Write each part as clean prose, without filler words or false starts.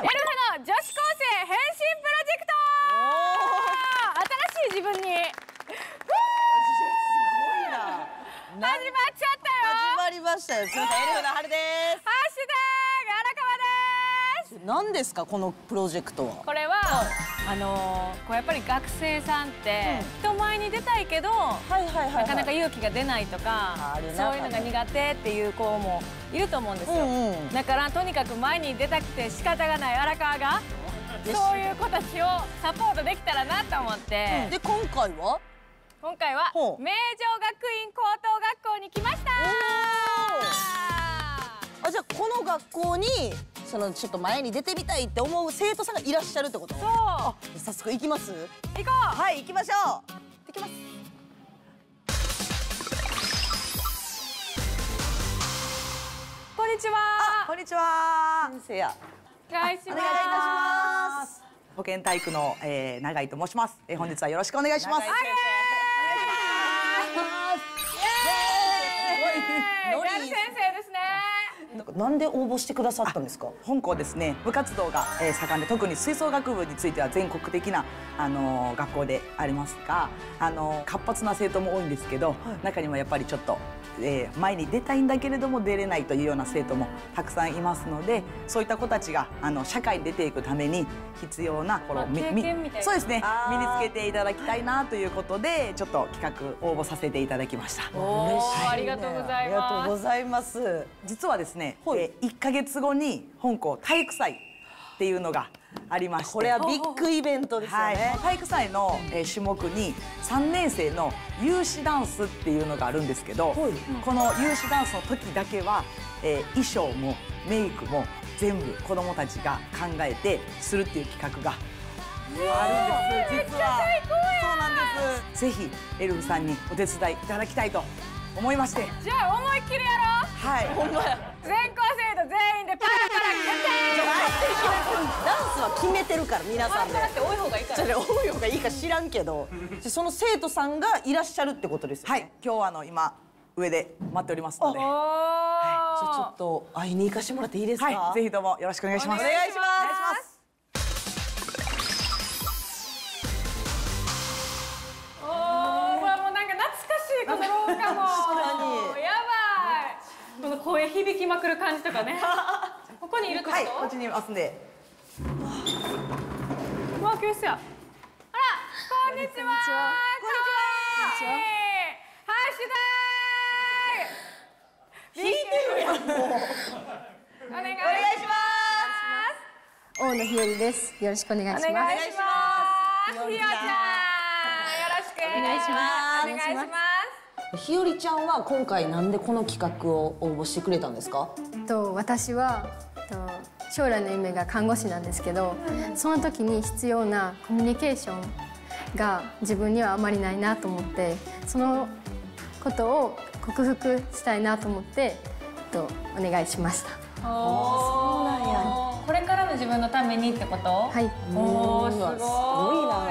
エルフの女子高生変身プロジェクト。新しい自分に。すごいな。始まっちゃったよ。始まりましたよ。エルフの春です。ハッシュタグ荒川です。何ですかこのプロジェクトは。これは、こうやっぱり学生さんって人前に出たいけど、なかなか勇気が出ないとか、そういうのが苦手っていう子もいると思うんですよ。だからとにかく前に出たくて仕方がない荒川が、そういう子たちをサポートできたらなと思って。で今回は名城学院高等学校に来ました。あ、じゃあこの学校に。そのちょっと前に出てみたいって思う生徒さんがいらっしゃるってこと。そう。あ、早速行きます。行こう。はい、行きましょう。行きます。こんにちは。こんにちは。先生や。お願いいたします。保健体育の、永井と申します。本日はよろしくお願いします。なんで応募してくださったんですか。本校ですね、部活動が盛んで、特に吹奏楽部については全国的な学校でありますが、活発な生徒も多いんですけど、中にはやっぱりちょっと、前に出たいんだけれども出れないというような生徒もたくさんいますので、そういった子たちが社会に出ていくために必要なこのそうですね、身につけていただきたいなということで、ちょっと企画応募させていただきました。ありがとうございます。ありがとうございます。実はですね。1ヶ月後に本校体育祭っていうのがありまして、これはビッグイベントですよね。はい、体育祭の種目に3年生の有志ダンスっていうのがあるんですけど、この有志ダンスの時だけは衣装もメイクも全部子どもたちが考えてするっていう企画があるんです。実はそうなんです。ぜひエルフさんにお手伝いいただきたいと思いまして、じゃあ思いっきりやろう。はい、ほんまや。全校生徒全員でパラパラ決定。ダンスは決めてるから皆さんで。多い方がいいから。多い方がいいか知らんけど、その生徒さんがいらっしゃるってことですよね。はい、今日は今上で待っておりますので。じゃあちょっと会いに行かしてもらっていいですか。はい、ぜひどうもよろしくお願いします。お願いします。おお、これもうなんか懐かしいこの廊下も。確かに。やばい。この声響きまくる感じとかね。ここにいるってこと？はい、こっちにいますんで。わあ、教室や。あら、こんにちは。こんにちは。ハッシュタグ。聞いてるやんもう。お願いします。大野ひよりです。よろしくお願いします。お願いします。ひよちゃん、よろしくお願いします。お願いします。ひよりちゃんは今回なんでこの企画を応募してくれたんですか？私は将来の夢が看護師なんですけど、その時に必要なコミュニケーションが自分にはあまりないなと思って、そのことを克服したいなと思ってお願いしました。そうなんや。これからの自分のためにってこと？はい。おー、すごい。すごいな。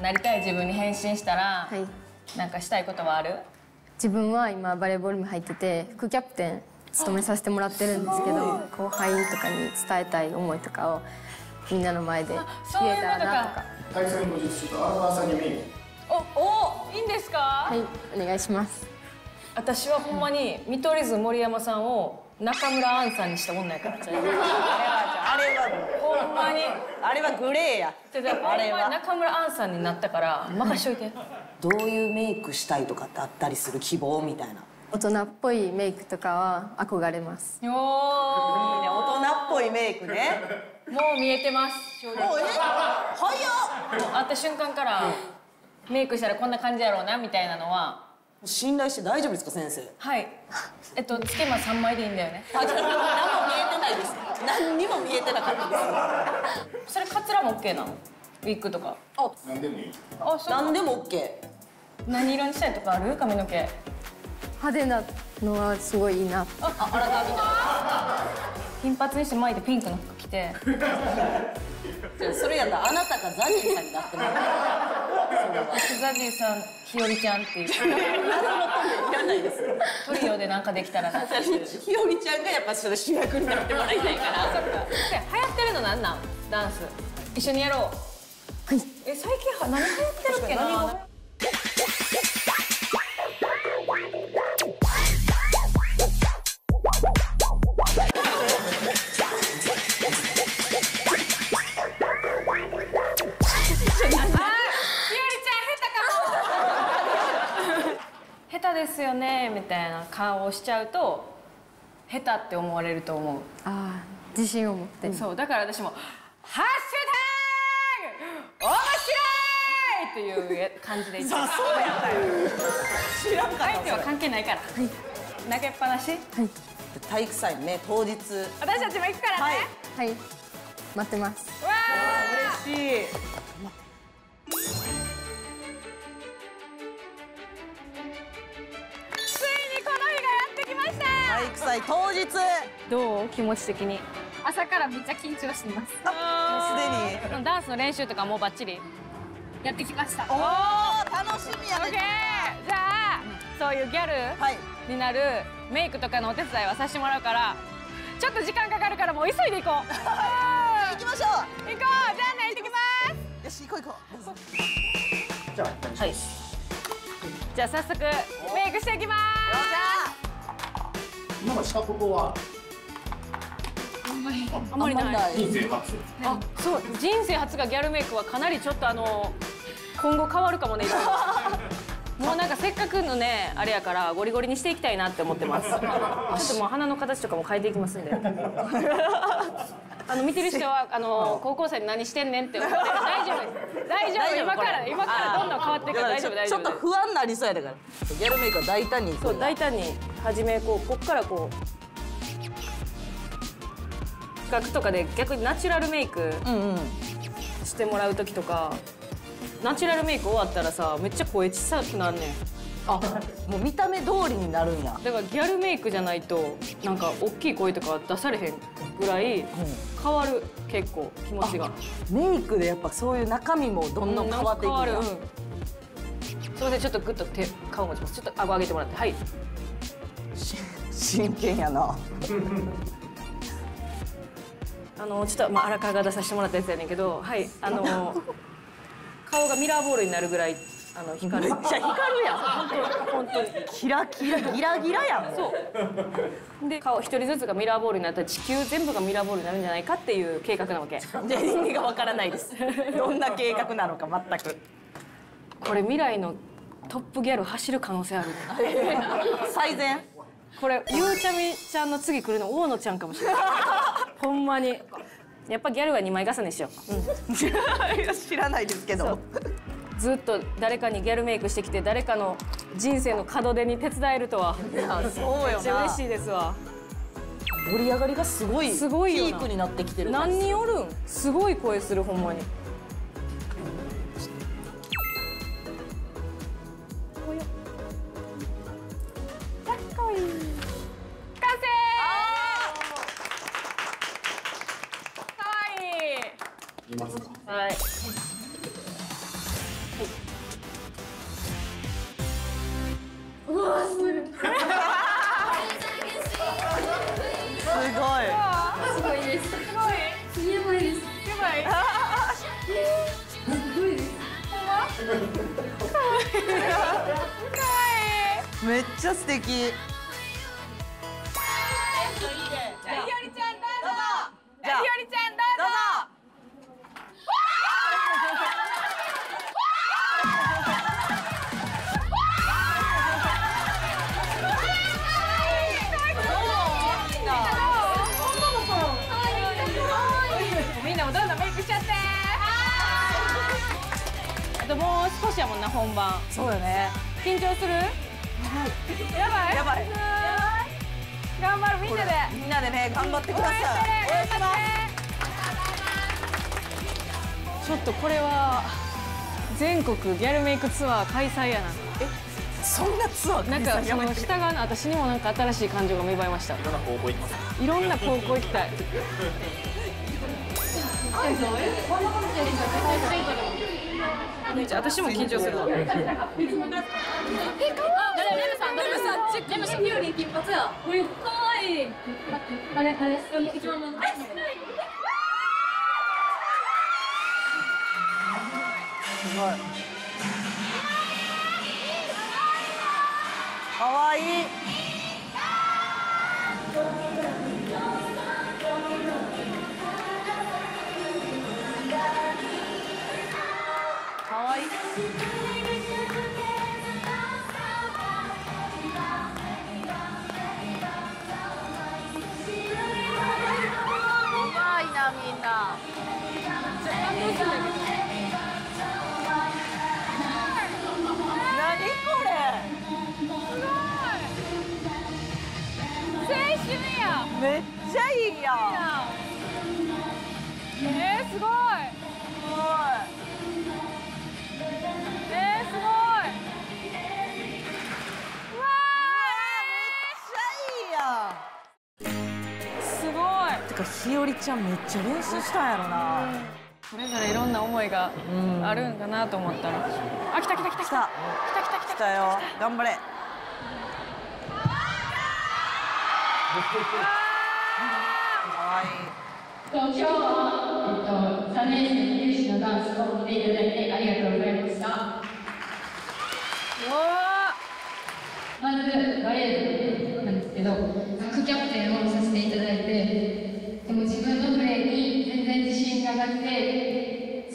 なりたい自分に変身したら、なんかしたいことはある？自分は今バレーボール部入ってて副キャプテン務めさせてもらってるんですけど、後輩とかに伝えたい思いとかをみんなの前で言えたらなとか。対戦の実習と荒川さんにメイン。お、いいんですか？はい、お願いします。私はほんまに見取り図森山さんを中村杏さんにしたもんないから。あれはほんまに。あれはグレーや。あれは中村杏さんになったから任しといて。どういうメイクしたいとかってあったりする？希望みたいな。大人っぽいメイクとかは憧れます。おお、いいね、大人っぽいメイクね。もう見えてます。もう早っ。会った瞬間からメイクしたらこんな感じやろうなみたいなのは。信頼して大丈夫ですか先生？はい。つけま3枚でいいんだよね。何も見えてないです。何にも見えてなかったです。それカツラも OK なの？ウィッグとか。あ、何でもいい。あ、そう。何でも OK。何色にしたいとかある？髪の毛派手なのはすごいいいな。あ、荒川みたいな。金髪にして巻いてピンクの服着て。それやったらあなたがザニーさんになってもらう。ザニーさん、ひよりちゃんっていう。いらないです。トリオでなんかできたらな。ひよりちゃんがやっぱその主役になってもらいたいから。流行ってるのなんなんダンス一緒にやろう。はい。え、最近何流行ってるっけな。ですよねみたいな顔をしちゃうと下手って思われると思う。ああ、自信を持って、そうだから私も「ハッシュタグ面白い!」っていう感じで言って。そうやったよ。知らんかった。相手は関係ないから。はい、投げっぱなし。はい。体育祭ね当日。私たちも行くからね。はい。はい、待ってます。わあ、嬉しい。体育祭当日どう気持ち的に。朝からめっちゃ緊張してます。あ、もうすでにダンスの練習とかもうバッチリやってきました。おお、楽しみやね。じゃあ、そういうギャルになるメイクとかのお手伝いはさせてもらうから、ちょっと時間かかるからもう急いで行こう。行きましょう。行こう。じゃあね、行ってきます。よし、行こう行こう。じゃあ、はい、じゃあ早速メイクしていきます。今までしたことはあんまりない。人生初。あ、そう、人生初がギャルメイクはかなりちょっと今後変わるかもね。もうなんかせっかくのねあれやからゴリゴリにしていきたいなって思ってます。ちょっともう鼻の形とかも変えていきますんで。見てる人は高校生に何してんねんって思って大丈夫です。大丈夫。今からどんどん変わっていくから大丈夫大丈夫。ちょっと不安になりそうやだから。ギャルメイクは大胆に。そう、大胆に。初めこっからこう企画とかで逆にナチュラルメイクしてもらう時とか、ナチュラルメイク終わったらさ、めっちゃ声小さくなんねん。あ、もう見た目通りになるんや。だからギャルメイクじゃないとなんか大きい声とか出されへんぐらい変わる。結構気持ちがメイクでやっぱそういう中身もどんどん変わっていくんや。それでちょっとグッと手顔持ちます。ちょっと顎上げてもらって。はい、真剣やな。ちょっと荒川が出させてもらったやつやねんけど、はい、顔がミラーボールになるぐらい光る。めっちゃ光るやん。本当にキラキラギラギラやん。そうで、顔一人ずつがミラーボールになったら地球全部がミラーボールになるんじゃないかっていう計画なわけ。意味がわからないです。どんな計画なのか全く。これ未来のトップギャル走る可能性ある。最善。これゆうちゃみちゃんの次来るの大野ちゃんかもしれない。ほんまにやっぱギャルは2枚重ねしよう。知らないですけど、ずっと誰かにギャルメイクしてきて誰かの人生の門出に手伝えるとは。いや、そうよな。めっちゃ嬉しいですわ。盛り上がりがすごい。すごいよな。ピークになってきてる。何人おるん。すごい声する。ほんまにはい。うわ、すごい。すごいです。すごい。やばいです。やばい。すごいです。かわいい。かわいい。めっちゃ素敵。やりちゃん、どうぞ。やりちゃん、どうぞ。もう少しやもんな、本番。そうよね。緊張する。やばい。やばい。頑張る、みんなで。みんなでね、頑張ってください。応援してね。ちょっとこれは全国ギャルメイクツアー開催やな。え、そんなツアー。なんかその下側の私にもなんか新しい感情が芽生えました。いろんな高校行きます。いろんな高校行きたい。私も緊張するわ。レムさん、レムさん、より金髪や。可愛い。あれ、あれ、一番。かわいい。かわいい。めっちゃいいやん。すごい。すごい。すごい。うわあ、めっちゃいいやん。すごい。てかひよりちゃんめっちゃ練習したんやろな。それぞれいろんな思いがあるんかなと思ったら。あ、来た来た来た来た。来た来た来たよ。頑張れ。今日は3年生の有志のダンスを見ていただいてありがとうございました。まずバレエなんですけど、副キャプテンをさせていただいて、でも自分のプレーに全然自信がなくて、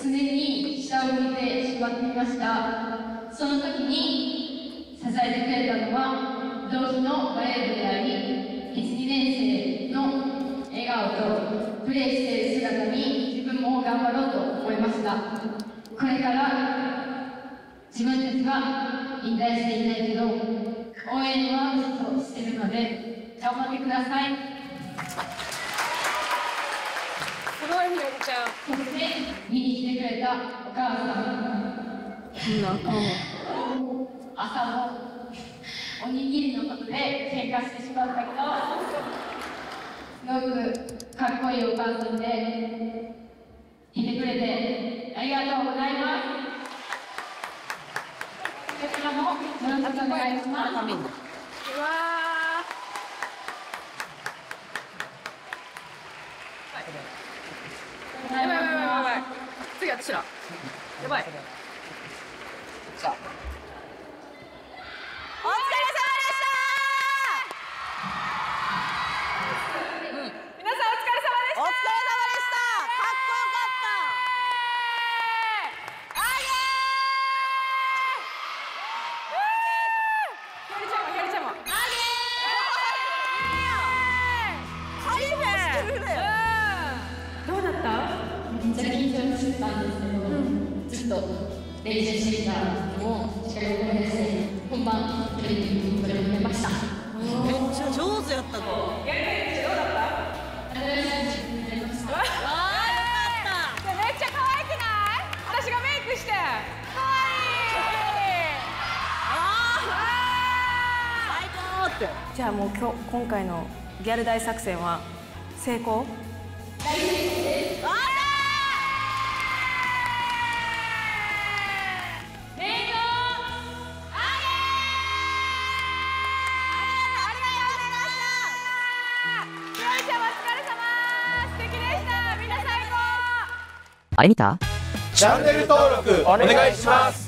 常に下を向いてしまっていました。その時に支えてくれたのは同期のバレエ部であり、1、2年生の笑顔とプレーしている姿に自分も頑張ろうと思いました。これから自分たちは引退していないけど応援はずっとしてるので頑張ってください。すごいひよりちゃん。そして見に来てくれたお母さん、朝のおにぎりのことで喧嘩してしまったけど、すごくかっこいいお母さんでいてくれてありがとうございます。こちらもよろしくお願いします。うわー、やばいやばいやばいやばい、次私らやばい。さあ、お疲れ様でした。お疲れ様でした。かっこよかった。どうだった？めっちゃ緊張してたんですけど、ずっと練習していたのをしっかり覚えて本番トレーニングを取り組めました。めっちゃ上手やったぞ。じゃあもう今回のギャル大作戦は成功？大成功です。あれ見た？チャンネル登録お願いします。